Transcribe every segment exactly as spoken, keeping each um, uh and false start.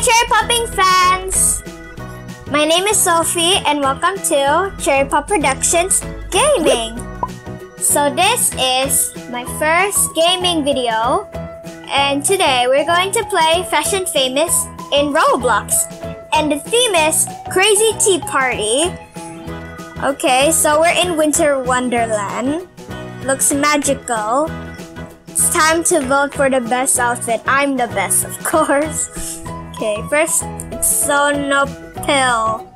Cherry Popping fans! My name is Sophie and welcome to Cherry Pop Productions Gaming! So this is my first gaming video, and today we're going to play Fashion Famous in Roblox, and the theme is Crazy Tea Party. Okay, so we're in Winter Wonderland. Looks magical. It's time to vote for the best outfit. I'm the best, of course. Okay, first, it's Sonopil.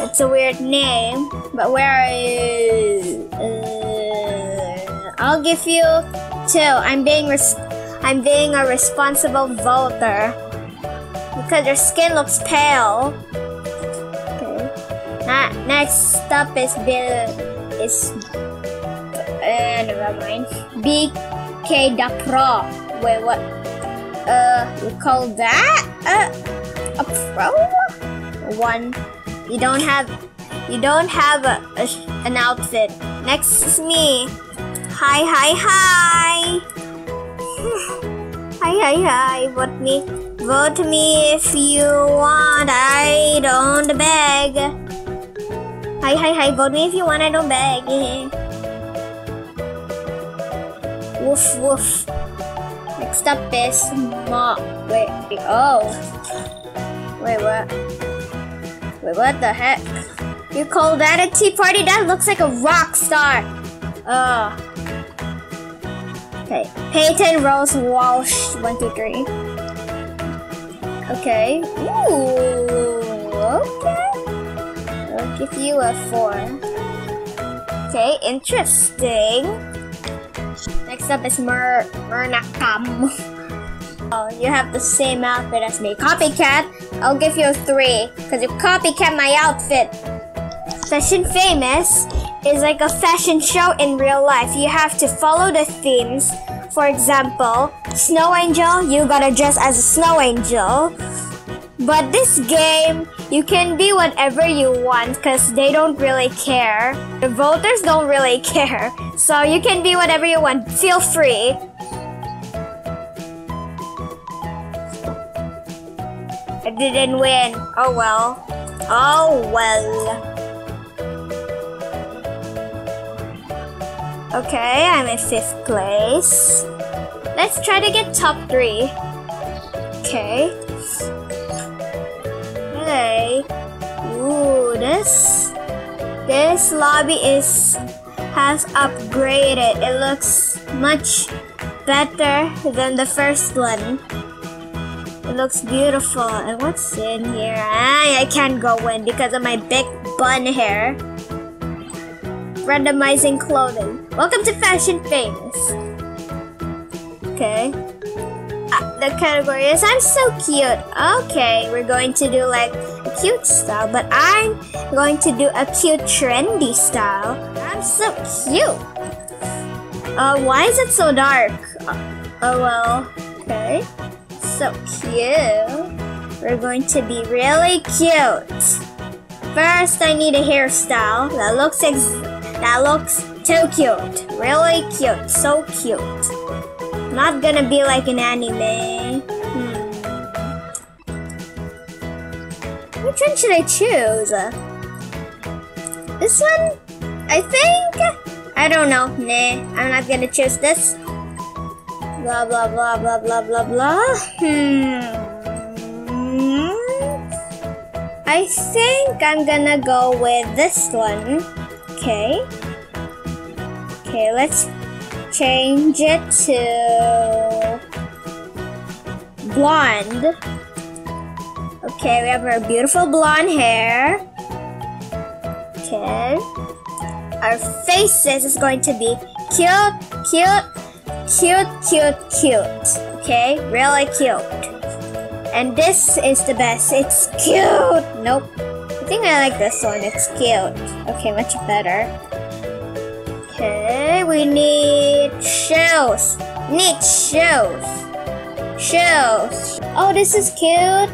That's a weird name, but where is? Uh, I'll give you two. I'm being res I'm being a responsible voter because your skin looks pale. Okay. Nah, next up is Bill. Is uh, never mind. B. Okay, da pro. Wait, what? Uh, you call that uh, a pro? One. You don't have, you don't have a, a an outfit. Next is me. Hi, hi, hi. hi, hi, hi. Vote me. Vote me if you want. I don't beg. Hi, hi, hi. Vote me if you want. I don't beg. Woof woof. Next up is Ma. Wait, wait, oh. Wait, what? Wait, what the heck? You call that a tea party? That looks like a rock star. Ugh. Okay. Peyton Rose Walsh. One, two, three. Okay. Ooh. Okay. I'll give you a four. Okay, interesting. Next up is Mer Kam. Oh, you have the same outfit as me. Copycat, I'll give you a three, because you copycat my outfit. Fashion Famous is like a fashion show in real life. You have to follow the themes. For example, Snow Angel, you gotta dress as a snow angel. But this game, you can be whatever you want because they don't really care. The voters don't really care. So you can be whatever you want. Feel free. I didn't win. Oh well. Oh well. Okay, I'm in fifth place. Let's try to get top three. Okay. Okay. Ooh, this this lobby is has upgraded. It looks much better than the first one. It looks beautiful. And what's in here? I, I can't go in because of my big bun hair. Randomizing clothing. Welcome to Fashion Famous. Okay. The category is I'm so cute. Okay, we're going to do like a cute style, but I'm going to do a cute trendy style. I'm so cute. Uh, why is it so dark? Oh well, okay. So cute. We're going to be really cute. First, I need a hairstyle that looks ex that looks too cute. Really cute. So cute. Not gonna be like an anime. Hmm. Which one should I choose? This one? I think? I don't know. Nah, I'm not gonna choose this. Blah, blah, blah, blah, blah, blah, blah. Hmm. I think I'm gonna go with this one. Okay. Okay, let's change it to blonde. Okay, we have our beautiful blonde hair. Okay. Our faces is going to be cute, cute, cute, cute, cute. Okay, really cute. And this is the best. It's cute. Nope. I think I like this one. It's cute. Okay, much better. Okay, we need shoes. Need shoes. Shoes. Oh, this is cute.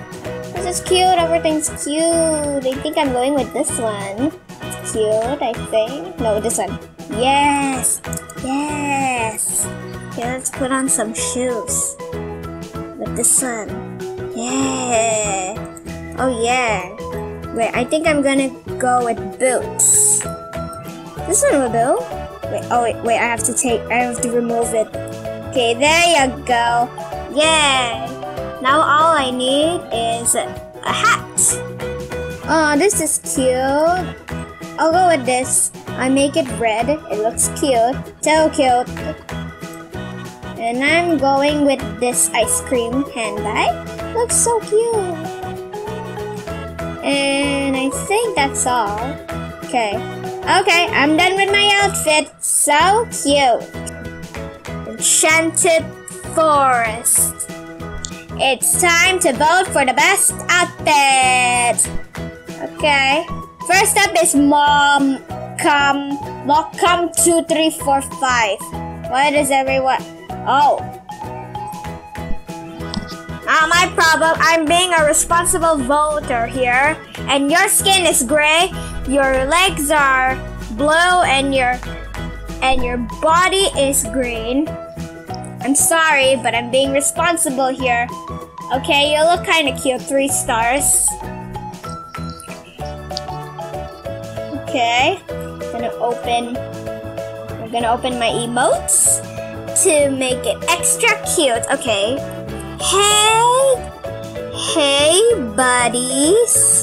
This is cute. Everything's cute. I think I'm going with this one. It's cute, I think. No, this one. Yes. Yes. Okay, let's put on some shoes. With this one. Yes. Oh yeah. Wait, I think I'm gonna go with boots. This one will do. Wait, oh wait, wait, I have to take, I have to remove it. Okay, there you go. Yay! Now all I need is a hat. Oh, this is cute. I'll go with this. I make it red. It looks cute. So cute. And I'm going with this ice cream handbag. Looks so cute. And I think that's all. Okay. Okay, I'm done with my outfit. So cute. Enchanted Forest. It's time to vote for the best outfit. Okay. First up is Mom Com two three four five. Why does everyone... Oh. Not my problem. I'm being a responsible voter here. And your skin is gray, your legs are blue, and your and your body is green. I'm sorry, but I'm being responsible here. Okay, you look kind of cute. Three stars. Okay, I'm gonna open. I'm gonna open my emotes to make it extra cute. Okay. Hey, hey, buddies.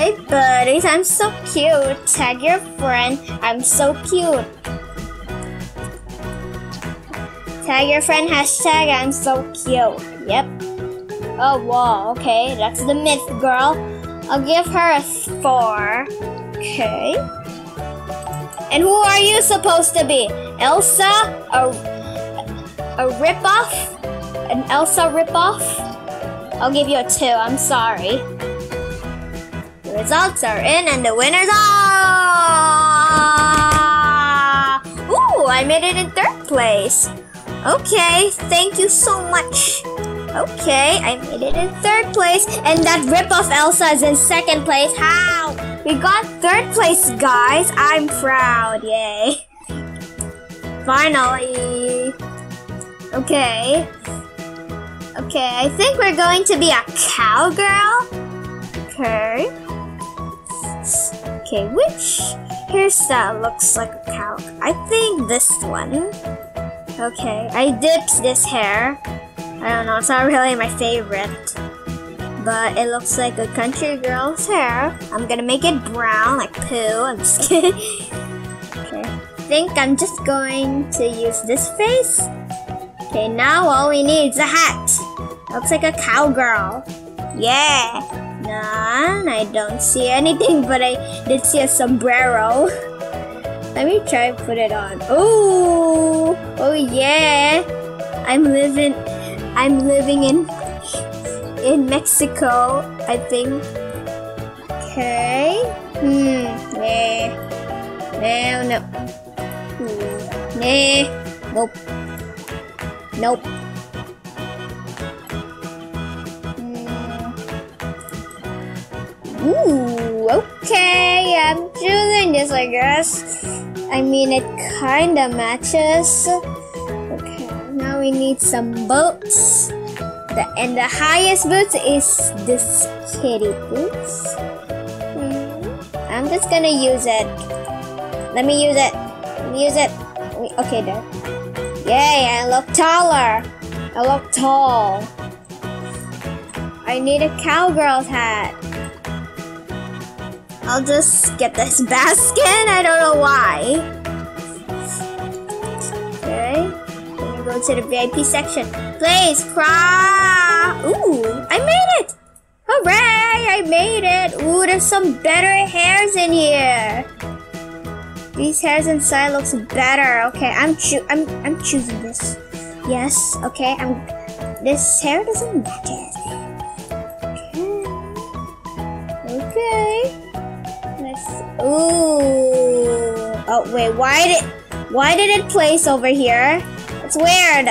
Hey, buddies. I'm so cute. Tag your friend. I'm so cute. Tag your friend, hashtag I'm so cute. Yep. Oh, wow. Okay, that's the myth girl. I'll give her a four. Okay. And who are you supposed to be? Elsa? A, a ripoff? An Elsa ripoff? I'll give you a two. I'm sorry. The results are in and the winners are... Ooh, I made it in third place. Okay, thank you so much. Okay, I made it in third place. And that ripoff Elsa is in second place. How? We got third place, guys. I'm proud. Yay. Finally. Okay. Okay, I think we're going to be a cowgirl. Okay. Okay, which hairstyle looks like a cow? I think this one. Okay, I dipped this hair. I don't know, it's not really my favorite. But it looks like a country girl's hair. I'm gonna make it brown, like poo. I'm just kidding. Okay, I think I'm just going to use this face. Okay, now all we need is a hat. Looks like a cowgirl. Yeah. None, I don't see anything, but I did see a sombrero. Let me try and put it on. Oh, oh yeah! I'm living, I'm living in in Mexico, I think. Okay. Hmm. Nah. No. No. Hmm. Nah. Nope. Nope. Hmm. Ooh. Okay. I'm choosing this, I guess. I mean, it kinda matches. Okay, now we need some boots. The, and the highest boots is this kitty boots. Mm-hmm. I'm just gonna use it. Let me use it. Let me use it. Me, okay, there. Yay, I look taller. I look tall. I need a cowgirl's hat. I'll just get this basket. I don't know why. Okay. I'm gonna go to the V I P section. Please cry. Ooh, I made it. Hooray, I made it. Ooh, there's some better hairs in here. These hairs inside looks better. Okay, I'm choo I'm I'm choosing this. Yes, okay, I'm this hair doesn't match it. Okay. Okay. Ooh. Oh wait, why did why did it place over here? It's weird.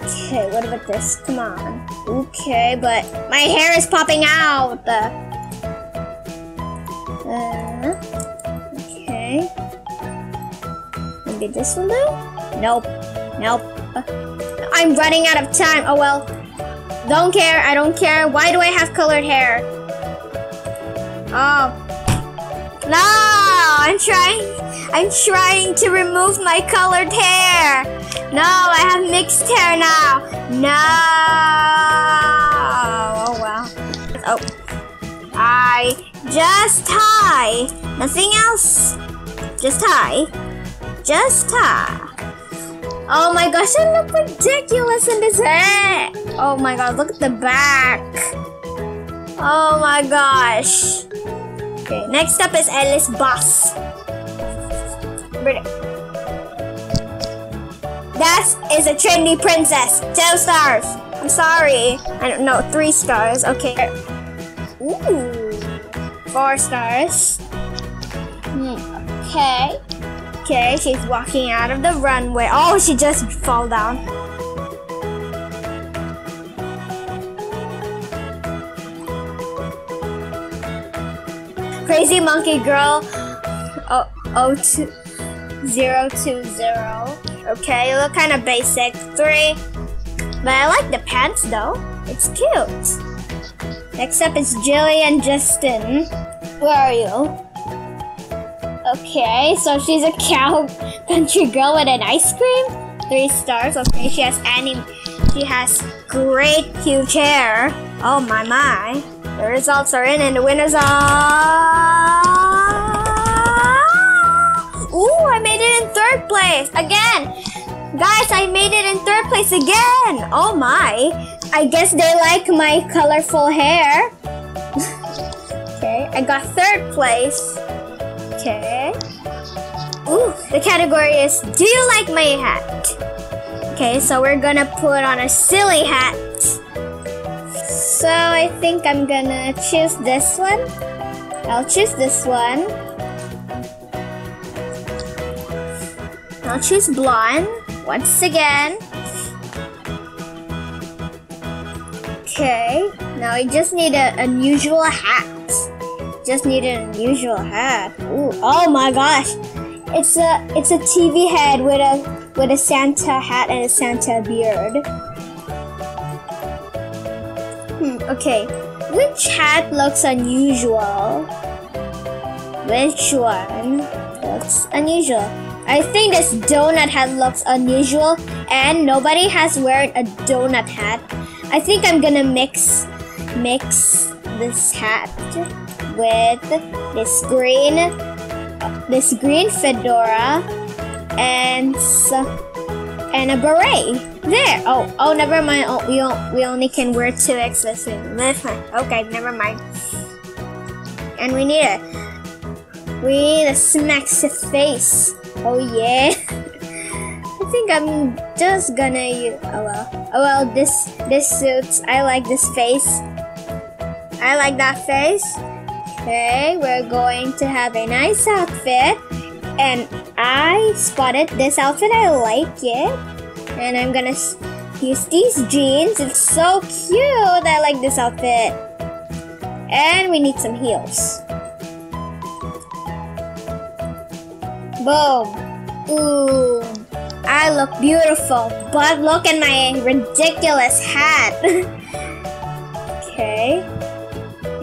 Okay, what about this? Come on. Okay, but my hair is popping out. Uh, Okay. Maybe this will do? Nope. Nope. Uh, I'm running out of time. Oh well. Don't care. I don't care. Why do I have colored hair? Oh. No! I'm trying. I'm trying to remove my colored hair. No, I have mixed hair now. No. Oh well. Oh. I just tie. Nothing else. Just tie. Just tie. Oh my gosh, I look ridiculous in this hat. Oh my god, look at the back. Oh my gosh. Okay, next up is Alice Bus. That is a trendy princess. Two stars. I'm sorry. I don't know. Three stars. Okay. Ooh. Four stars. Okay. Okay, she's walking out of the runway. Oh, she just fell down. Crazy Monkey Girl oh, oh, two, zero, two, zero. Okay, you look kind of basic. Three. But I like the pants though. It's cute. Next up is Jillian Justin. Where are you? Okay, so she's a cow country girl with an ice cream. Three stars. Okay, she has anime. She has great huge hair. Oh my my! The results are in, and the winners are. Ooh, I made it in third place again, guys! I made it in third place again. Oh my! I guess they like my colorful hair. Okay, I got third place. Okay. Ooh, the category is, do you like my hat? Okay, so we're gonna put on a silly hat. So I think I'm gonna choose this one. I'll choose this one. I'll choose blonde once again. Okay, now I just need an unusual hat. Just need an unusual hat. Ooh, oh my gosh, it's a it's a T V head with a with a Santa hat and a Santa beard. Hmm, okay, which hat looks unusual? Which one looks unusual? I think this donut hat looks unusual, and nobody has worn a donut hat. I think I'm gonna mix mix this hat with this green, this green fedora, and and a beret. There. Oh, oh, never mind. Oh, we we only can wear two excess. Okay, never mind. And we need a we need a smacks to face. Oh yeah. I think I'm just gonna use. Oh well. Oh well. This this suits. I like this face. I like that face. Okay, we're going to have a nice outfit, and I spotted this outfit. I like it, and I'm gonna use these jeans. It's so cute. I like this outfit, and we need some heels. Boom. Ooh, I look beautiful, but look at my ridiculous hat. Okay.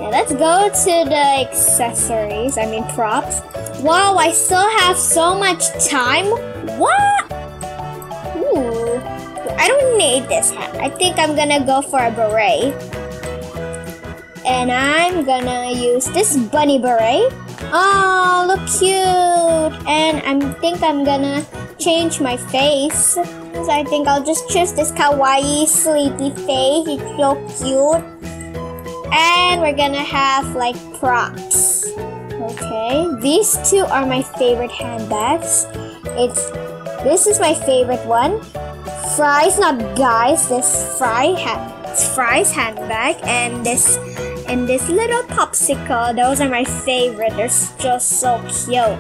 Let's go to the accessories, I mean props. Wow, I still have so much time. What? Ooh, I don't need this hat. I think I'm gonna go for a beret. And I'm gonna use this bunny beret. Oh, look cute. And I think I'm gonna change my face. So I think I'll just choose this kawaii sleepy face. It's so cute. And we're gonna have like props. Okay, these two are my favorite handbags. It's this is my favorite one. Fry's not guys. This Fry hat, Fry's handbag, and this and this little popsicle. Those are my favorite. They're just so cute.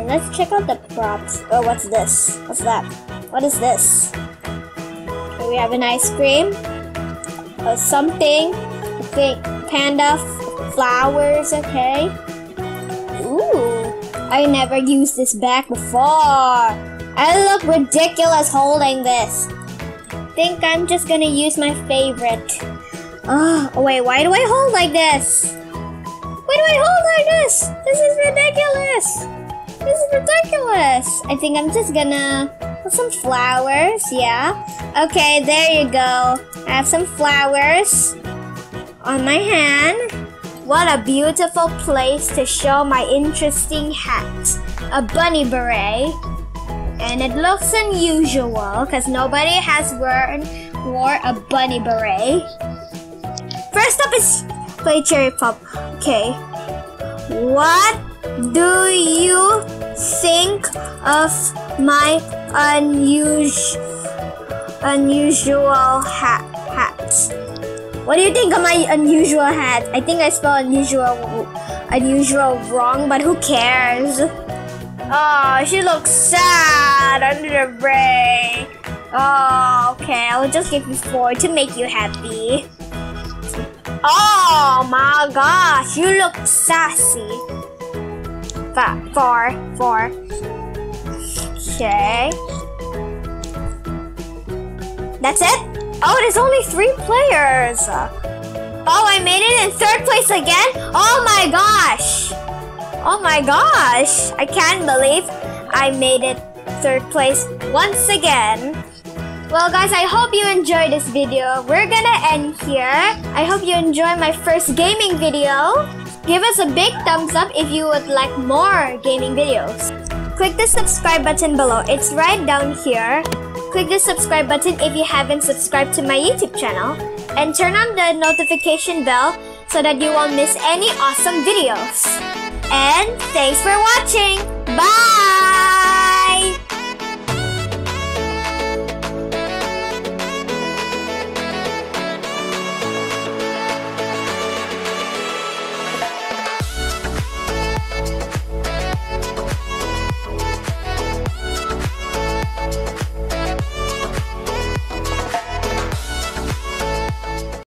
And let's check out the props. Oh, what's this? What's that? What is this? Okay, we have an ice cream or something. Panda flowers, okay. Ooh, I never used this bag before. I look ridiculous holding this. Think I'm just gonna use my favorite. Oh, wait, why do I hold like this? Why do I hold like this? This is ridiculous. This is ridiculous. I think I'm just gonna put some flowers, yeah. Okay, there you go. I have some flowers on my hand. What a beautiful place to show my interesting hat. A bunny beret. And it looks unusual because nobody has worn wore a bunny beret. First up is play Cherry Pop. Okay. What do you think of my unusual unusual hat hats? What do you think of my unusual hat? I think I spelled unusual unusual wrong, but who cares? Oh, she looks sad under the bray. Oh, okay. I will just give you four to make you happy. Oh my gosh, you look sassy. Five, four, four. Okay. That's it? Oh, there's only three players. Oh, I made it in third place again? Oh my gosh. Oh my gosh, I can't believe I made it third place once again. Well guys, I hope you enjoyed this video. We're gonna end here. I hope you enjoyed my first gaming video. Give us a big thumbs up if you would like more gaming videos. Click the subscribe button below. It's right down here. Click the subscribe button if you haven't subscribed to my YouTube channel. And turn on the notification bell so that you won't miss any awesome videos. And thanks for watching. Bye!